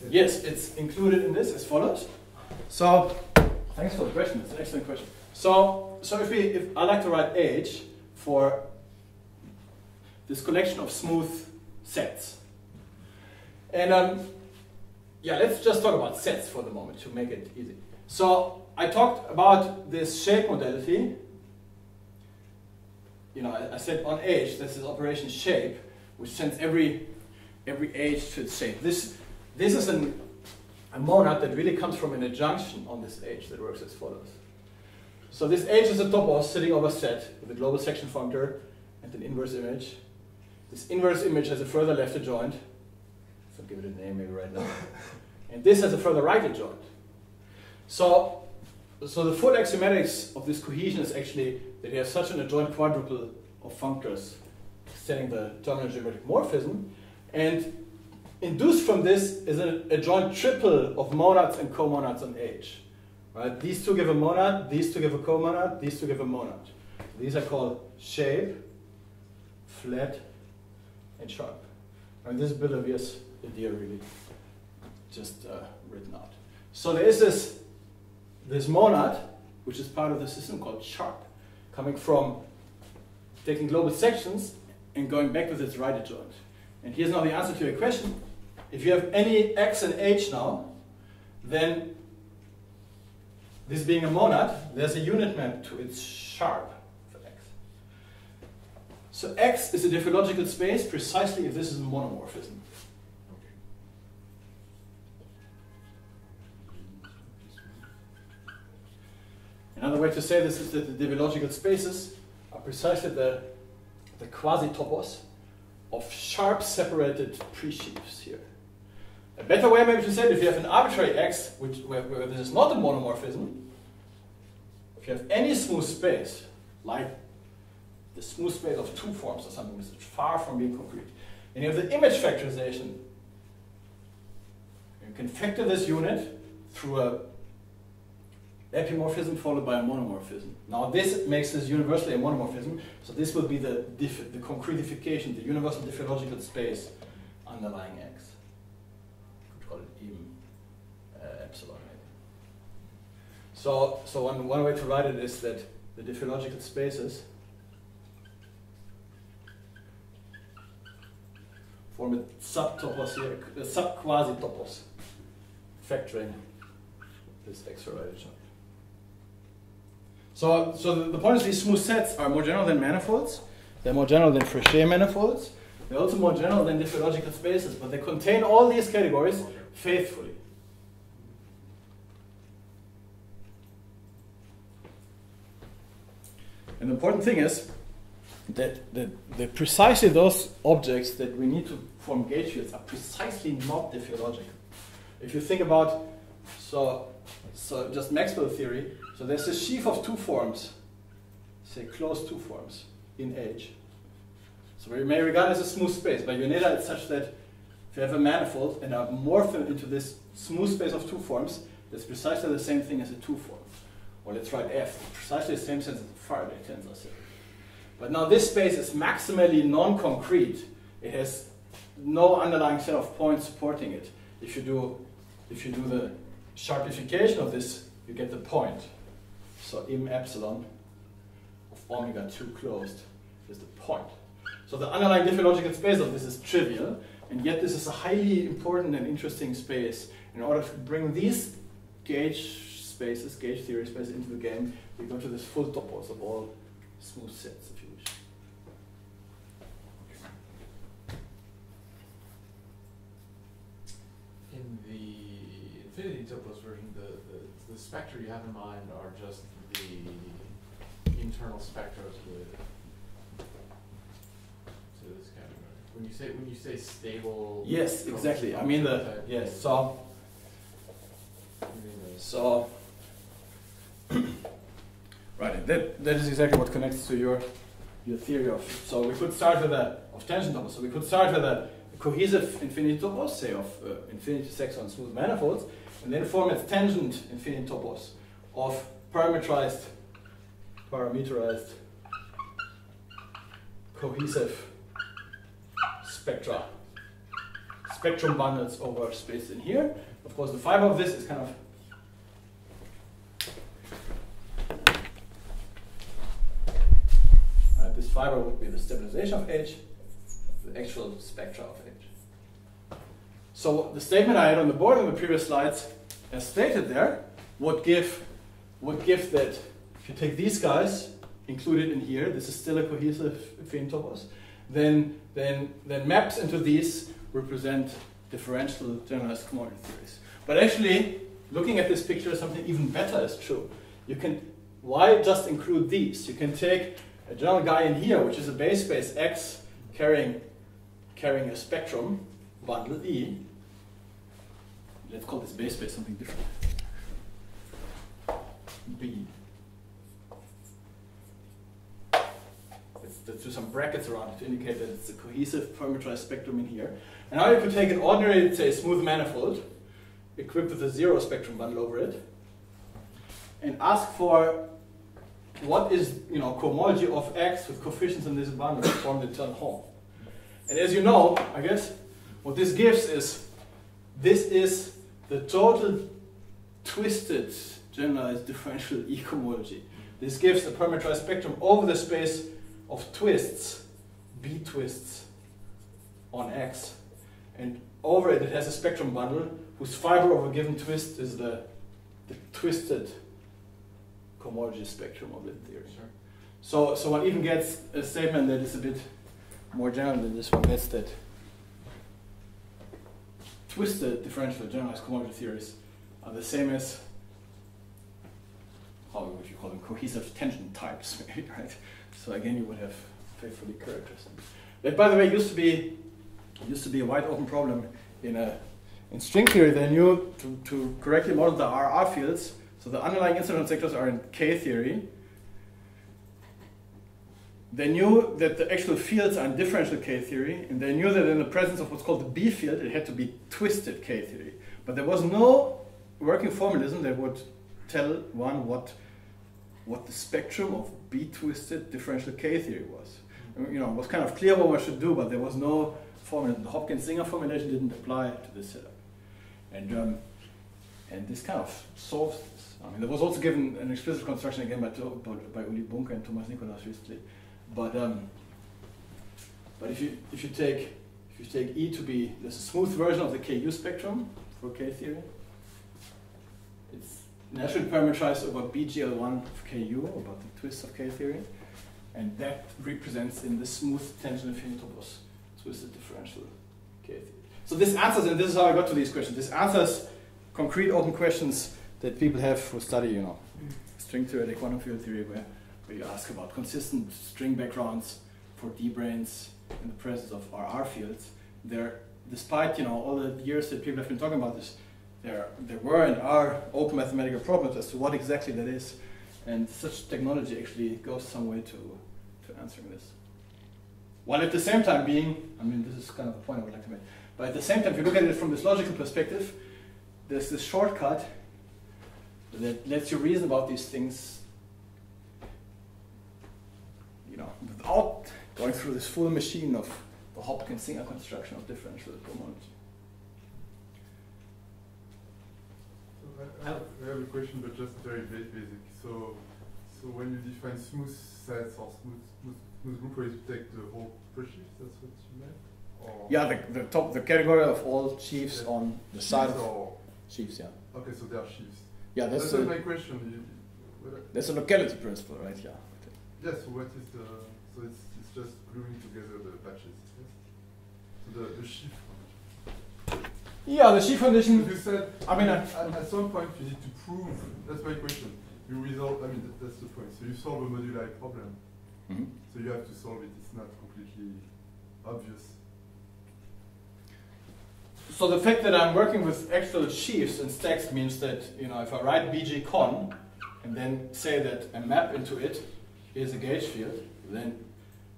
Yes, it's included in this as follows. So, thanks for the question. It's an excellent question. So if I like to write H for this collection of smooth sets, and yeah, let's just talk about sets for the moment to make it easy. So I talked about this shape modality. You know, I said on H, there's this operation shape, which sends every H to its shape. This is a monad that really comes from an adjunction on this H that works as follows. So this H is a topos sitting over set with a global section functor and an inverse image. This inverse image has a further left adjoint. So I'll give it a name maybe right now. And this has a further right adjoint. So the full axiomatics of this cohesion is actually that you have such an adjoint quadruple of functors extending the terminal geometric morphism, and induced from this is an adjoint triple of monads and comonads on H. Right? These two give a monad, these two give a comonad, these two give a monad. These are called shape, flat, and sharp. And this is a bit obvious idea really just written out. So there is this monad, which is part of the system called sharp, coming from taking global sections and going back with its right adjoint. And here's now the answer to your question. If you have any X and H now, then this being a monad, there's a unit map to its sharp for X. So X is a diffeological space precisely if this is a monomorphism. Another way to say this is that the diffeological spaces are precisely the quasi-topos of sharp separated pre-sheaves here. A better way maybe to say it, if you have an arbitrary X, where this is not a monomorphism, if you have any smooth space, like the smooth space of two forms or something, this is far from being concrete, and you have the image factorization, you can factor this unit through a epimorphism followed by a monomorphism. Now this makes this universally a monomorphism, so this will be the concretification, the universal diffeological space underlying X. You could call it even epsilon maybe. So one way to write it is that the diffeological spaces form a sub-topos here, a sub-quasi-topos, factoring this extra right adjoint. So the point is these smooth sets are more general than manifolds. They're more general than Fréchet manifolds. They're also more general than diffeological spaces, but they contain all these categories faithfully. And the important thing is that precisely those objects that we need to form gauge fields are precisely not diffeological. If you think about, so just Maxwell theory, so there's a sheaf of two forms, say closed two forms, in H. So we may regard it as a smooth space. By Yoneda it's such that if you have a manifold and I morph them into this smooth space of two forms, that's precisely the same thing as a two form. Or let's write F, precisely the same sense as the Faraday tensor set. But now this space is maximally non-concrete. It has no underlying set of points supporting it. If you do the sharpification of this, you get the point. So im epsilon of omega 2 closed is the point. So the underlying diffeological space of this is trivial, and yet this is a highly important and interesting space. In order to bring these gauge theory spaces into the game, we go to this full topos of all smooth sets, if you wish. In the infinity Topless version, the spectra you have in mind are just the internal spectra to this category. When you say stable. Yes, exactly. I mean the yes. So right. That is exactly what connects to your theory of. So we could start with a tangent topos. So we could start with a cohesive infinity topos, say of infinity section smooth manifolds, and then form a tangent infinity topos of parameterized cohesive spectra, spectrum bundles over space in here. Of course, the fiber of this is kind of this fiber would be the stabilization of H, the actual spectra of H. So the statement I had on the board in the previous slides, as stated there, would give that if you take these guys included in here, this is still a cohesive infinity topos. Then maps into these represent differential generalized commodity theories. But actually, looking at this picture, something even better is true. You can, why just include these? You can take a general guy in here, which is a base space X carrying a spectrum bundle E. Let's call this base space something different. B. Let's do some brackets around it to indicate that it's a cohesive parameterized spectrum in here. And now you could take an ordinary, say, smooth manifold, equipped with a zero spectrum bundle over it, and ask for what is, you know, cohomology of X with coefficients in this bundle to form the internal home. And as you know, I guess, what this gives is, this is the total twisted generalized differential E cohomology. This gives a parameterized spectrum over the space of twists, B twists on X, and over it has a spectrum bundle whose fiber of a given twist is the twisted cohomology spectrum of that theory. Sure. So one even gets a statement that is a bit more general than this one. That's that twisted differential generalized cohomology theories are the same as, how would you call them, cohesive tangent types, maybe, right? So again, you would have faithfully characters. That, by the way, used to be a wide open problem in string theory. They knew to correctly model the RR fields. So the underlying incident sectors are in K theory. They knew that the actual fields are in differential K theory, and they knew that in the presence of what's called the B field, it had to be twisted K theory. But there was no working formalism that would tell one what the spectrum of B twisted differential K theory was. You know, it was kind of clear what one should do, but there was no formula. The Hopkins-Singer formulation didn't apply to this setup, and this kind of solves this. I mean, there was also given an explicit construction again by Uli Bunker and Thomas Nikolaus recently, but if you take E to be this smooth version of the KU spectrum for K theory, it's naturally parameterized over BGL1 of KU, about the twists of K theory, and that represents in the smooth tangent infinity topos twisted differential K theory. So this answers, and this is how I got to these questions. This answers concrete open questions that people have who study, you know, string theory, the quantum field theory, where you ask about consistent string backgrounds for d-branes in the presence of RR fields. There, despite, you know, all the years that people have been talking about this, there were and are open mathematical problems as to what exactly that is, and such technology actually goes some way to answering this. While at the same time being, I mean, this is kind of the point I would like to make, but at the same time, if you look at it from this logical perspective, there's this shortcut that lets you reason about these things, you know, without going through this full machine of the Hopkins-Singer construction of differential cohomology. I have a question, but just very basic. So when you define smooth sets or smooth group, where you take the whole sheaves, that's what you meant? Or yeah, the category of all sheaves, yeah, on the side of sheaves, yeah. Okay, so they are sheaves. Yeah, that's my question. That's a locality principle, right? Yeah. Yes. Yeah, so what is the? So it's just gluing together the patches. Yes? So the sheaf. Yeah, the shear condition. You said, I mean, at some point you need to prove. That's my question. You resolve. I mean, that's the point. So you solve a moduli problem. Mm-hmm. So you have to solve it. It's not completely obvious. So the fact that I'm working with actual sheaves and stacks means that, you know, if I write BG con and then say that a map into it is a gauge field, then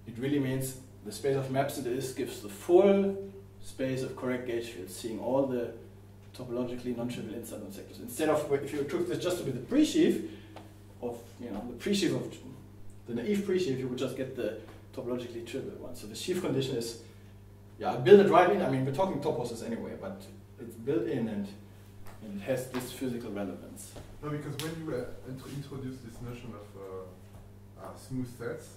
it really means the space of maps it is gives the full space of correct gauge fields, seeing all the topologically non-trivial inside on sectors. Instead of, if you took this just to be the pre-sheaf of, you know, the pre-sheaf of the naive pre-sheaf, you would just get the topologically trivial one. So the sheaf condition is, yeah, I built it right in. I mean, we're talking toposes anyway, but it's built in and it has this physical relevance. No, because when you introduce this notion of smooth sets,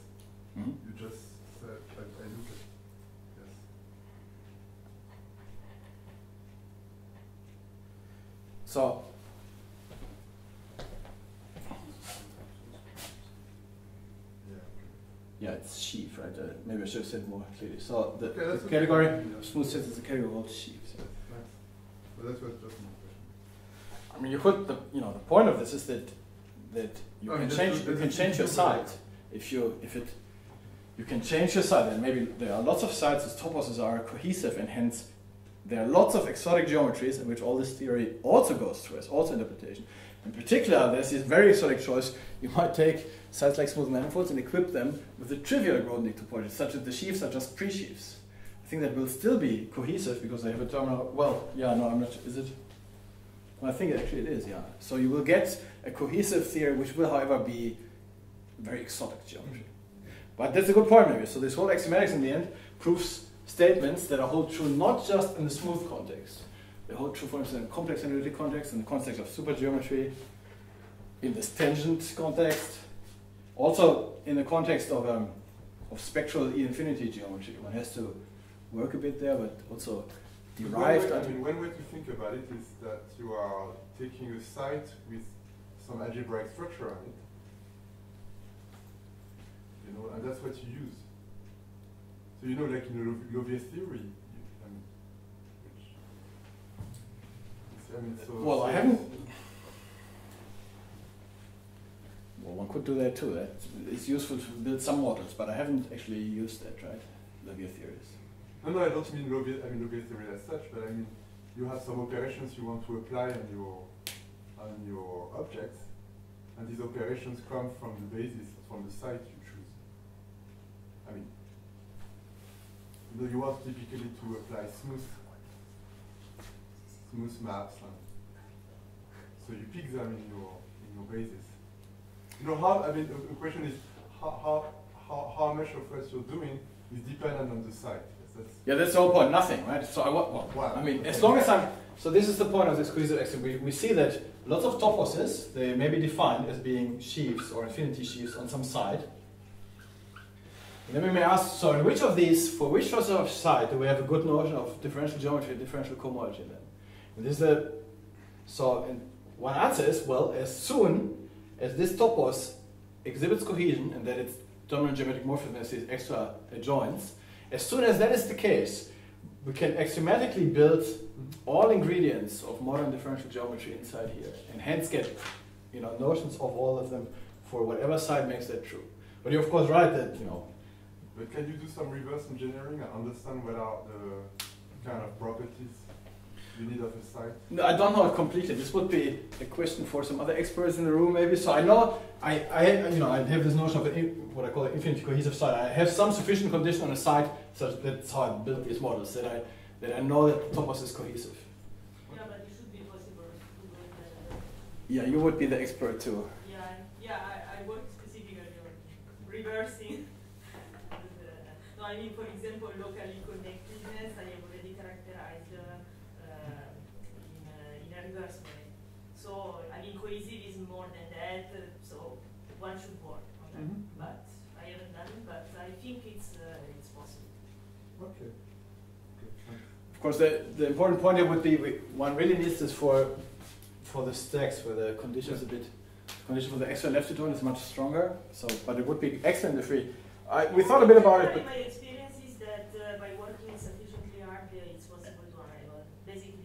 mm-hmm. you just said, I look at, yes. So, yeah, it's sheaf, right? Maybe I should have said more clearly. So the, okay, the category, smooth sets is a category of all sheaves. So. Nice. Well, that's just my question. I mean, you could, you know, the point of this is that you can change, you can change your side if you, you can change your side, and maybe there are lots of sides whose toposes are cohesive, and hence there are lots of exotic geometries in which all this theory also goes through as also interpretation. In particular, there's this very exotic choice. You might take sides like smooth manifolds and equip them with the trivial Grothendieck topology, such that the sheaves are just pre-sheaves. I think that will still be cohesive because they have a terminal. Well, yeah, no, I'm not. Is it? Well, I think actually it is. Yeah. So you will get a cohesive theory, which will, however, be very exotic geometry. But that's a good point, maybe. So this whole axiomatics, in the end, proves statements that are hold true not just in the smooth context. They hold true, for instance, in complex analytic context, in the context of supergeometry, in this tangent context, also in the context of spectral E-infinity geometry. One has to work a bit there, but also derived. I mean, one way to think about it is that you are taking a site with some algebraic structure on it, you know, and that's what you use. So, you know, like in Lovier's theory. I mean, so well, I haven't. Well, one could do that too. That it's useful to build some models, but I haven't actually used that, right? Lovier theories. No, no, I don't mean Lovier. I mean Lovier theory as such, but I mean you have some operations you want to apply on your objects, and these operations come from the basis, from the site you choose. I mean, you know, you want typically to apply smooth maps, so you pick them in your basis. You know how? I mean, the question is how much of what you're doing is dependent on the site. Yeah, that's the whole point. Nothing, right? So I well, I mean, as long as I'm. So this is the point of this cohesive axiom. We see that lots of toposes, they may be defined as being sheaves or infinity sheaves on some side. And then we may ask, so in which of these, for which sort of side, do we have a good notion of differential geometry and differential cohomology then? This is a, so and one answer is, well, as soon as this topos exhibits cohesion and that its dominant geometric morphism has these extra adjoins, as soon as that is the case, we can axiomatically build all ingredients of modern differential geometry inside here and hence get, you know, notions of all of them for whatever side makes that true. But you're of course right that, you know. But can you do some reverse engineering and understand what are the kind of properties you need of a site? No, I don't know it completely. This would be a question for some other experts in the room, maybe. So I know, I you know, I have this notion of what I call an infinite cohesive site. I have some sufficient condition on a site, so that's how I build these models. That I know that topos is cohesive. Yeah, but it should be possible to do that. Yeah, you would be the expert too. Yeah, yeah, I work specifically on reversing. No, I mean, for example, locally connectedness. I have already characterized. So, I mean, cohesive is more than that, so one should work on that. Mm-hmm. But I haven't done it, but I think it's possible. Okay. Okay. Of course, the important point here would be one really needs this for the stacks, where the conditions a bit, condition for the extra left adjoint is much stronger. So, but it would be excellent if we thought a bit about it. My experience is that by working sufficiently hard, it's possible to arrive basically.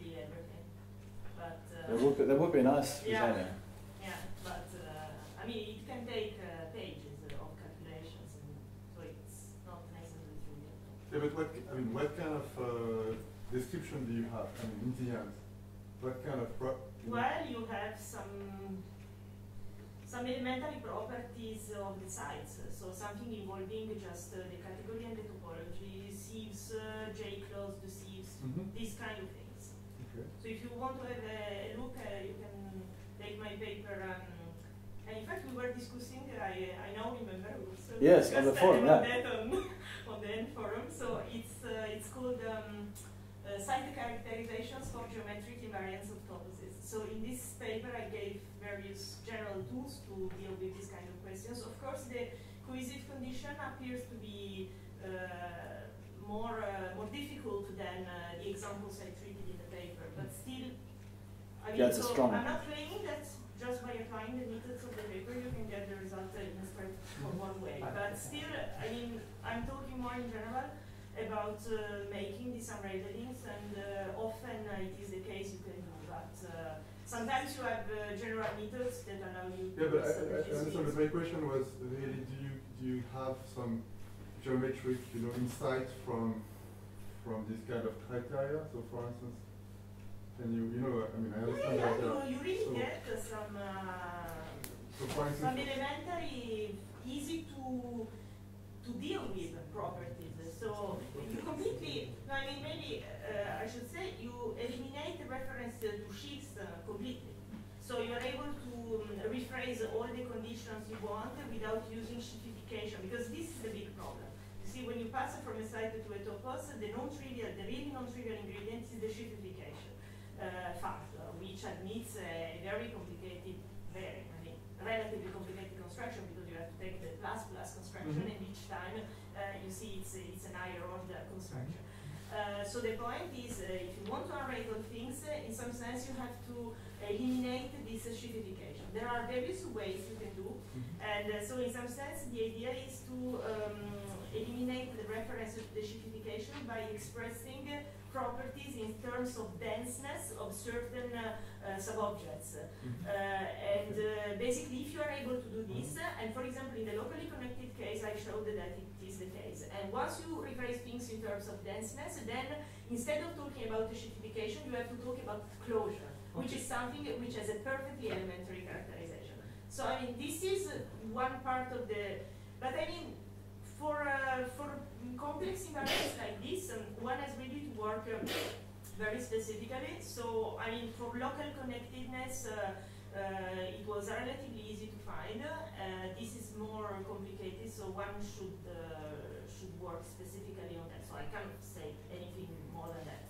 That would be nice. Yeah, design. Yeah, but I mean, it can take pages of calculations, and so it's not necessarily. Yeah, but what I mean, what kind of description do you have? I mean, in the end, what kind of well, you have some elementary properties of the sites, so something involving just the category and the topology, sieves, J-closed sieves, these kind of things. Okay. So if you want to have a look, you can take my paper. And in fact, we were discussing, I now remember. So yes, on the forum, yeah. That on the N forum. So it's called Site Characterizations for Geometric Invariance of Toposes. So in this paper, I gave various general tools to deal with these kind of questions. Of course, the cohesive condition appears to be more difficult than the examples I treated in the paper, but still, I mean, yeah, so I'm not claiming that just by applying the methods of the paper you can get the result in a straightforward way. But still, I mean, I'm talking more in general about making these unravelings, and often it is the case you can do that. Sometimes you have general methods that allow you. Yeah, but I understand. But my question was really, do you have some geometric, insight from this kind of criteria? So, for instance, can I mean, I understand that. Yeah, you really so get some. So, for instance, some elementary, easy to deal with properties. So you completely, I mean, maybe I should say you eliminate the reference to Higgs completely. So you are able to rephrase all the conditions you want without using shiftification, because this is the big problem. You see, when you pass from a site to a topos, the really non-trivial ingredient is the shiftification factor, which admits a very complicated, relatively complicated construction, because you have to take the plus-plus construction, and each time you see it's an higher order construction. So the point is, if you want to unravel things, in some sense you have to eliminate this shiftification. There are various ways you can do, and so in some sense the idea is to eliminate the reference to the shiftification by expressing properties in terms of denseness of certain sub-objects. And basically, if you are able to do this, and for example, in the locally connected case, I showed that it is the case. And once you rephrase things in terms of denseness, then instead of talking about the shiftification, you have to talk about closure, which is something which has a perfectly elementary characterization. So, I mean, this is one part of the, but I mean, for complex environments like this, one has really to work very specifically. So, I mean, for local connectedness, it was relatively easy to find. This is more complicated, so one should work specifically on that. So I cannot say anything more than that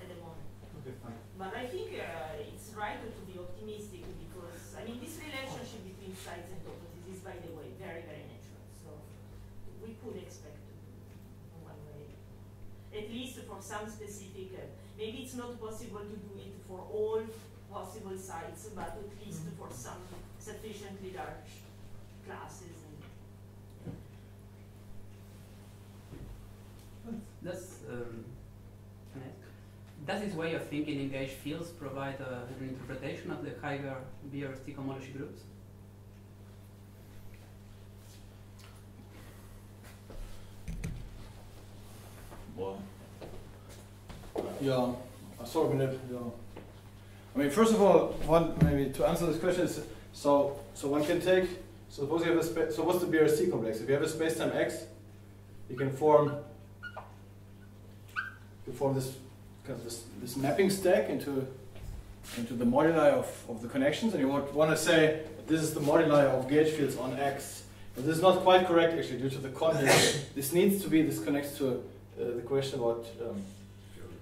at the moment. Okay, fine. But I think it's right to be optimistic, because I mean, this relationship between sites and toposes is, by the way, very, very natural. We could expect to do in one way, at least for some specific. Maybe it's not possible to do it for all possible sites, but at least for some sufficiently large classes. Does this way of thinking in gauge fields provide an interpretation of the higher BRST homology groups? Well, yeah, I mean, first of all, one maybe to answer this question is so one can take, so suppose you have a, so what's the BRST complex? If you have a space-time X, you can form this kind of this mapping stack into the moduli of the connections, and you want to say this is the moduli of gauge fields on X. But this is not quite correct, actually, due to the context. This connects to the question about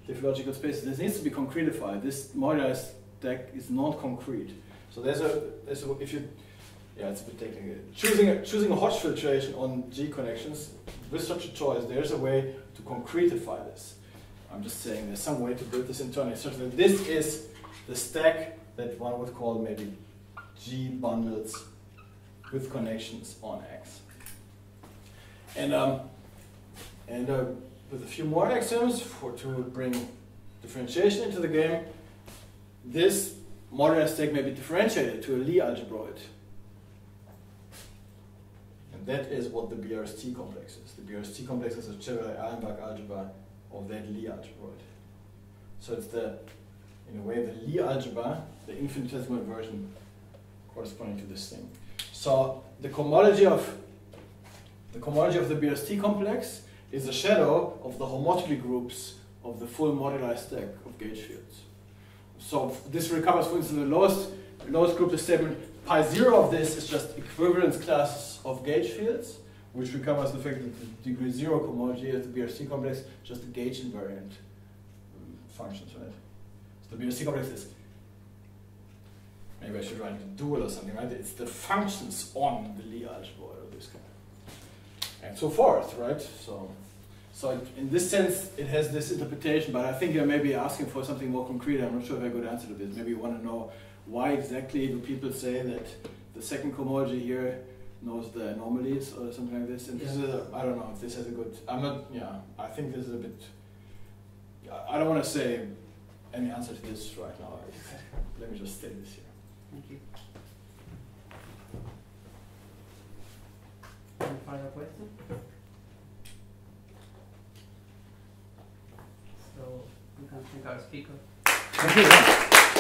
diffeological spaces. This needs to be concretified. This moduli stack is not concrete. So there's a if you, yeah, it's a bit technical. Choosing a Hodge filtration on G connections, with such a choice, there's a way to concretify this. I'm just saying there's some way to build this internally. Certainly, this is the stack that one would call maybe G bundles with connections on X. And with a few more axioms to bring differentiation into the game, this modular stack may be differentiated to a Lie algebroid. And that is what the BRST complex is. The BRST complex is a Chevalley-Eilenberg algebra of that Lie algebroid. So it's the, in a way, the Lie algebra, the infinitesimal version corresponding to this thing. So the cohomology of the BRST complex is a shadow of the homotopy groups of the full modularized stack of gauge fields. So this recovers, for instance, the lowest group, the statement pi zero of this is just equivalence classes of gauge fields, which recovers the fact that the degree zero cohomology of the BRST complex just the gauge invariant functions, right? So the BRST complex is, maybe I should write a dual or something, right? It's the functions on the Lie algebra of this kind. And so forth, right? So in this sense, it has this interpretation, but I think you're maybe asking for something more concrete. I'm not sure if I have a good answer to this. Maybe you want to know why exactly do people say that the second cohomology here knows the anomalies or something like this. And this is a, I don't know if this has a good, I'm not, yeah, I think this is a bit, I don't want to say any answer to this right now. Let me just state this here. Thank you. Any final question? So we can thank our speaker. Thank you.